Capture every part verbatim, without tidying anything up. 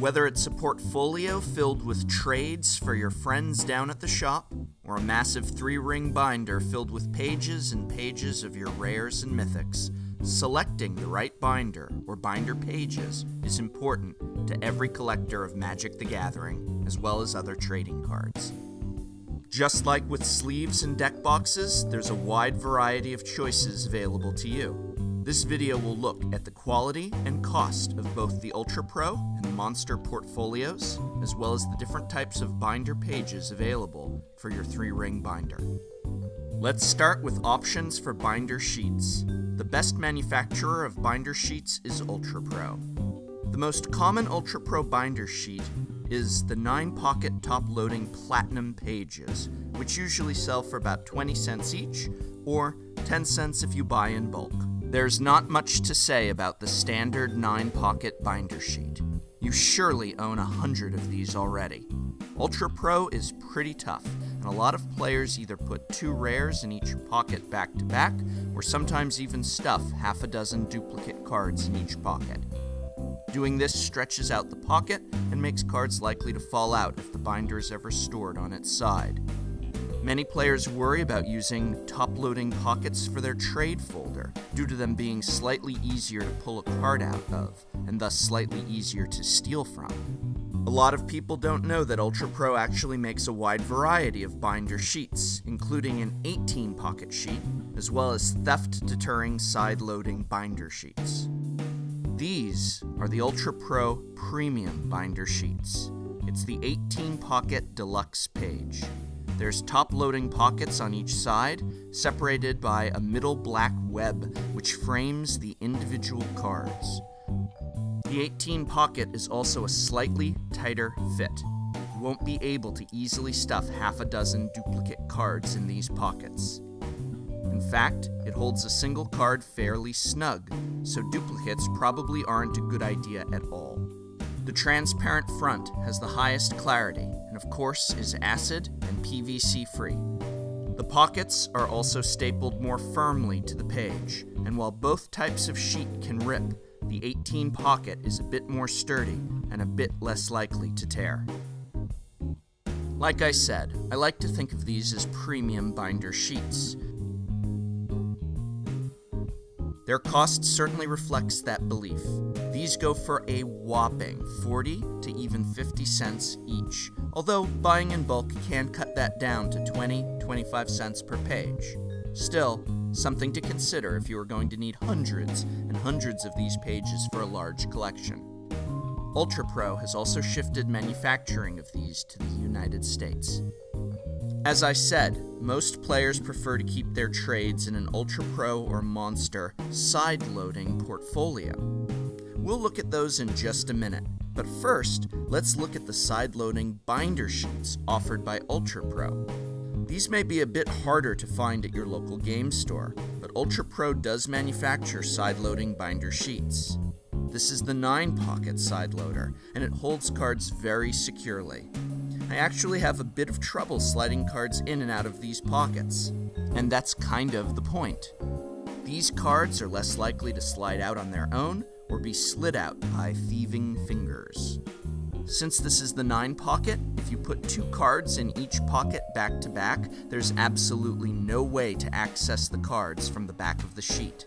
Whether it's a portfolio filled with trades for your friends down at the shop, or a massive three-ring binder filled with pages and pages of your rares and mythics, selecting the right binder or binder pages is important to every collector of Magic the Gathering, as well as other trading cards. Just like with sleeves and deck boxes, there's a wide variety of choices available to you. This video will look at the quality and cost of both the Ultra Pro and Monster portfolios, as well as the different types of binder pages available for your three-ring binder. Let's start with options for binder sheets. The best manufacturer of binder sheets is Ultra Pro. The most common Ultra Pro binder sheet is the nine pocket top-loading Platinum pages, which usually sell for about twenty cents each, or ten cents if you buy in bulk. There's not much to say about the standard nine pocket binder sheet. You surely own a hundred of these already. Ultra Pro is pretty tough, and a lot of players either put two rares in each pocket back to back, or sometimes even stuff half a dozen duplicate cards in each pocket. Doing this stretches out the pocket and makes cards likely to fall out if the binder is ever stored on its side. Many players worry about using top-loading pockets for their trade folder, due to them being slightly easier to pull a card out of, and thus slightly easier to steal from. A lot of people don't know that Ultra Pro actually makes a wide variety of binder sheets, including an eighteen pocket sheet, as well as theft-deterring side-loading binder sheets. These are the Ultra Pro Premium binder sheets. It's the eighteen pocket deluxe page. There's top-loading pockets on each side, separated by a middle black web which frames the individual cards. The eighteen pocket is also a slightly tighter fit. You won't be able to easily stuff half a dozen duplicate cards in these pockets. In fact, it holds a single card fairly snug, so duplicates probably aren't a good idea at all. The transparent front has the highest clarity, and of course is acid and P V C free. The pockets are also stapled more firmly to the page, and while both types of sheet can rip, the eighteen pocket is a bit more sturdy and a bit less likely to tear. Like I said, I like to think of these as premium binder sheets. Their cost certainly reflects that belief. These go for a whopping forty to even fifty cents each, although buying in bulk can cut that down to twenty, twenty-five cents per page. Still, something to consider if you are going to need hundreds and hundreds of these pages for a large collection. Ultra Pro has also shifted manufacturing of these to the United States. As I said, most players prefer to keep their trades in an Ultra Pro or Monster side-loading portfolio. We'll look at those in just a minute, but first, let's look at the side-loading binder sheets offered by Ultra Pro. These may be a bit harder to find at your local game store, but Ultra Pro does manufacture side-loading binder sheets. This is the nine pocket side-loader, and it holds cards very securely. I actually have a bit of trouble sliding cards in and out of these pockets, and that's kind of the point. These cards are less likely to slide out on their own or be slid out by thieving fingers. Since this is the nine pocket, if you put two cards in each pocket back to back, there's absolutely no way to access the cards from the back of the sheet.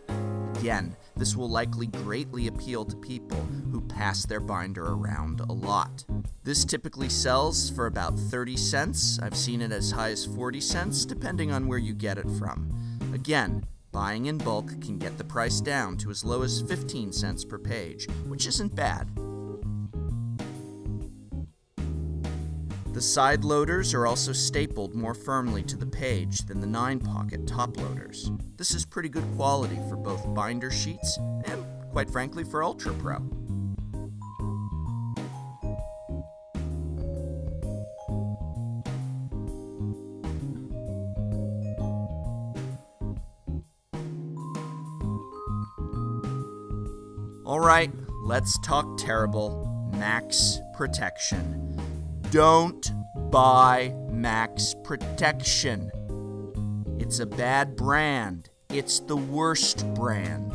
Again, this will likely greatly appeal to people who pass their binder around a lot. This typically sells for about thirty cents. I've seen it as high as forty cents, depending on where you get it from. Again, buying in bulk can get the price down to as low as fifteen cents per page, which isn't bad. The side loaders are also stapled more firmly to the page than the nine pocket top loaders. This is pretty good quality for both binder sheets and, quite frankly, for Ultra Pro. Alright, let's talk terrible. Max Protection. Don't buy Max Protection. It's a bad brand. It's the worst brand.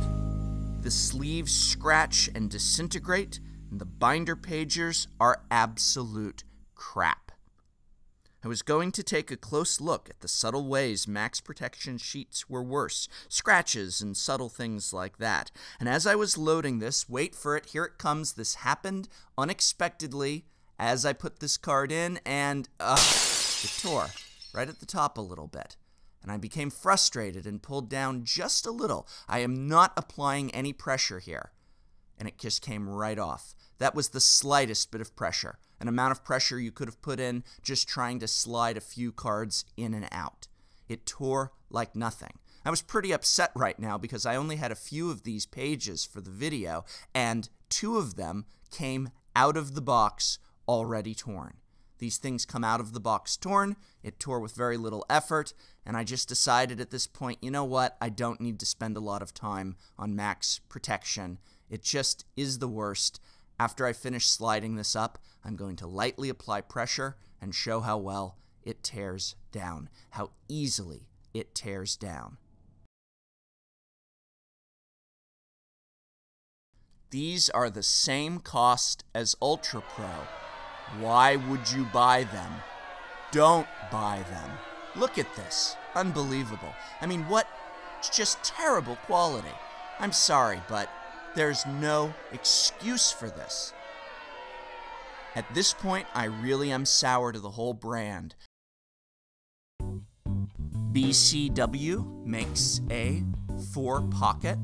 The sleeves scratch and disintegrate, and the binder pagers are absolute crap. I was going to take a close look at the subtle ways Max Protection sheets were worse, scratches and subtle things like that, and as I was loading this, wait for it, here it comes, this happened unexpectedly as I put this card in, and, uh, it tore right at the top a little bit, and I became frustrated and pulled down just a little. I am not applying any pressure here, and it just came right off. That was the slightest bit of pressure. An amount of pressure you could have put in just trying to slide a few cards in and out. It tore like nothing. I was pretty upset right now because I only had a few of these pages for the video, and two of them came out of the box already torn. These things come out of the box torn, it tore with very little effort, and I just decided at this point, you know what, I don't need to spend a lot of time on Max Protection. It just is the worst. After I finish sliding this up, I'm going to lightly apply pressure and show how well it tears down, how easily it tears down. These are the same cost as Ultra Pro. Why would you buy them? Don't buy them. Look at this. Unbelievable. I mean, what? It's just terrible quality. I'm sorry, but there's no excuse for this. At this point, I really am sour to the whole brand. B C W makes a four-pocket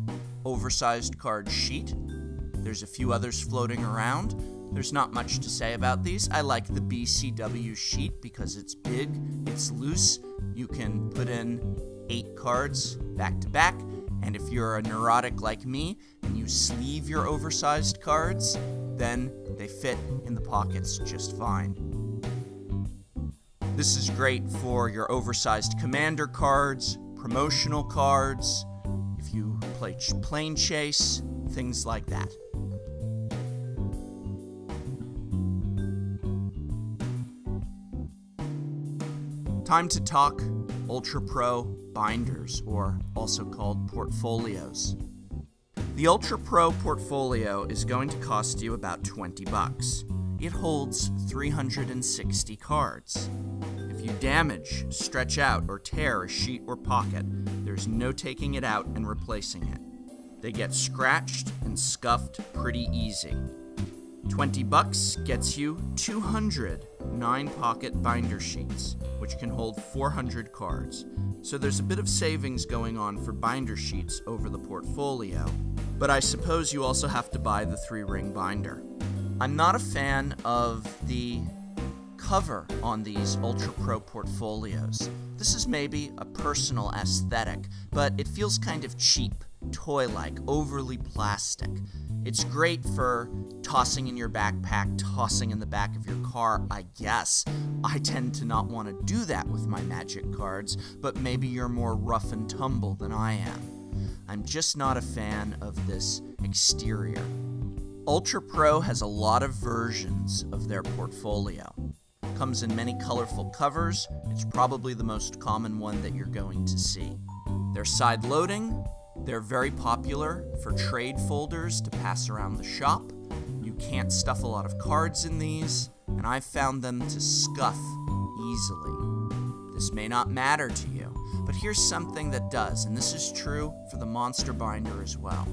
oversized card sheet. There's a few others floating around. There's not much to say about these. I like the B C W sheet because it's big, it's loose. You can put in eight cards back to back. And if you're a neurotic like me and you sleeve your oversized cards, then they fit in the pockets just fine. This is great for your oversized commander cards, promotional cards, if you play plane chase, things like that. Time to talk Ultra Pro binders, or also called portfolios. The Ultra Pro portfolio is going to cost you about twenty bucks. It holds three hundred sixty cards. If you damage, stretch out, or tear a sheet or pocket, there's no taking it out and replacing it. They get scratched and scuffed pretty easy. twenty bucks gets you two hundred nine-pocket binder sheets, which can hold four hundred cards. So there's a bit of savings going on for binder sheets over the portfolio, but I suppose you also have to buy the three-ring binder. I'm not a fan of the cover on these Ultra Pro portfolios. This is maybe a personal aesthetic, but it feels kind of cheap, toy-like, overly plastic. It's great for tossing in your backpack, tossing in the back of your car, I guess. I tend to not want to do that with my Magic cards, but maybe you're more rough and tumble than I am. I'm just not a fan of this exterior. Ultra Pro has a lot of versions of their portfolio. It comes in many colorful covers. It's probably the most common one that you're going to see. They're side-loading. They're very popular for trade folders to pass around the shop. You can't stuff a lot of cards in these, and I've found them to scuff easily. This may not matter to you, but here's something that does, and this is true for the Monster binder as well.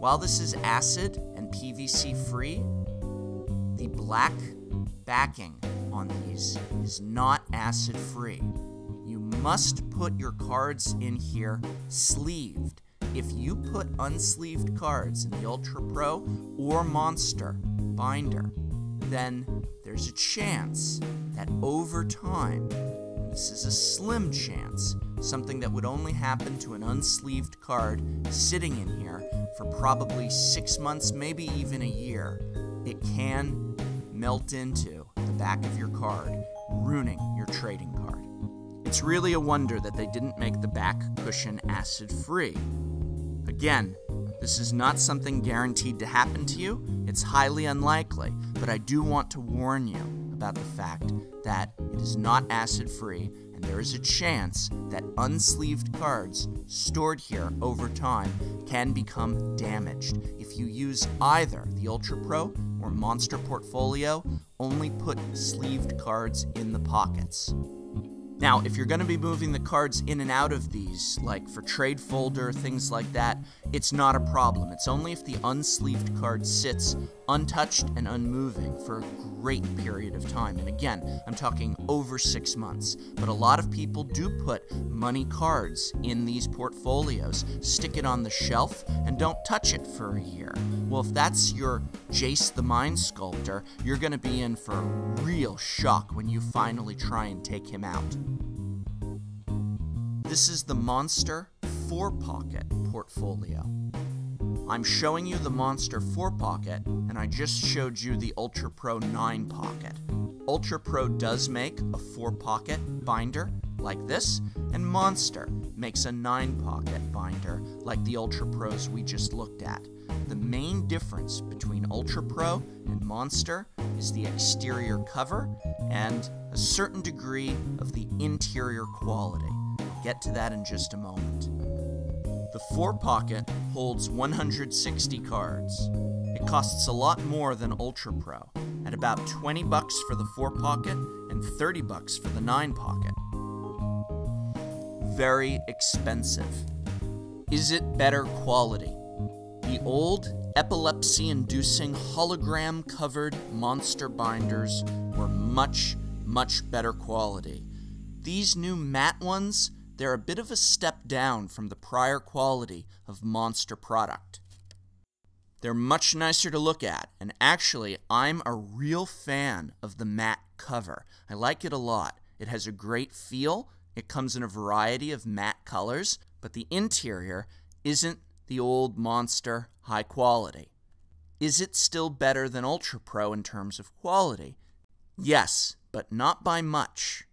While this is acid and P V C free, the black backing on these is not acid free. You must put your cards in here sleeved. If you put unsleeved cards in the Ultra Pro or Monster binder, then there's a chance that over time, this is a slim chance, something that would only happen to an unsleeved card sitting in here for probably six months, maybe even a year, it can melt into the back of your card, ruining your trading card. It's really a wonder that they didn't make the back cushion acid-free. Again, this is not something guaranteed to happen to you. It's highly unlikely, but I do want to warn you about the fact that it is not acid-free and there is a chance that unsleeved cards stored here over time can become damaged. If you use either the Ultra Pro or Monster Portfolio, only put sleeved cards in the pockets. Now, if you're going to be moving the cards in and out of these, like for trade folder, things like that, it's not a problem. It's only if the unsleeved card sits untouched and unmoving for a great period of time. And again, I'm talking over six months. But a lot of people do put money cards in these portfolios, stick it on the shelf, and don't touch it for a year. Well, if that's your Jace the Mind Sculptor, you're going to be in for real shock when you finally try and take him out. This is the Monster four pocket Portfolio. I'm showing you the Monster four pocket, and I just showed you the Ultra Pro nine pocket. Ultra Pro does make a four pocket binder like this, and Monster makes a nine pocket binder like the Ultra Pros we just looked at. The main difference between Ultra Pro and Monster is the exterior cover and a certain degree of the interior quality. I'll get to that in just a moment. The four pocket holds one hundred sixty cards. It costs a lot more than Ultra Pro, at about twenty bucks for the four pocket and thirty bucks for the nine pocket. Very expensive. Is it better quality? The old epilepsy-inducing hologram-covered Monster binders were much, much better quality. These new matte ones, they're a bit of a step down from the prior quality of Monster product. They're much nicer to look at, and actually, I'm a real fan of the matte cover. I like it a lot. It has a great feel, it comes in a variety of matte colors, but the interior isn't the old Monster high quality. Is it still better than Ultra Pro in terms of quality? Yes, but not by much.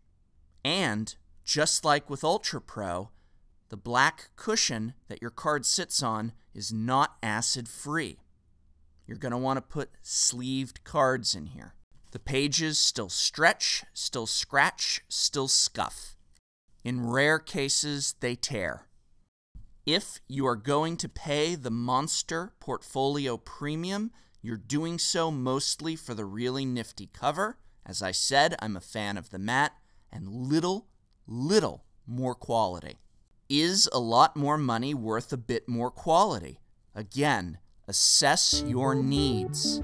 And just like with Ultra Pro, the black cushion that your card sits on is not acid-free. You're going to want to put sleeved cards in here. The pages still stretch, still scratch, still scuff. In rare cases, they tear. If you are going to pay the Monster Portfolio Premium, you're doing so mostly for the really nifty cover. As I said, I'm a fan of the matte, and little little more quality. Is a lot more money worth a bit more quality? Again, assess your needs.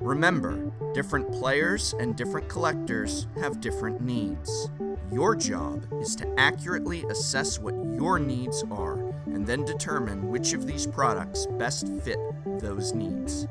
Remember, different players and different collectors have different needs. Your job is to accurately assess what your needs are and then determine which of these products best fit those needs.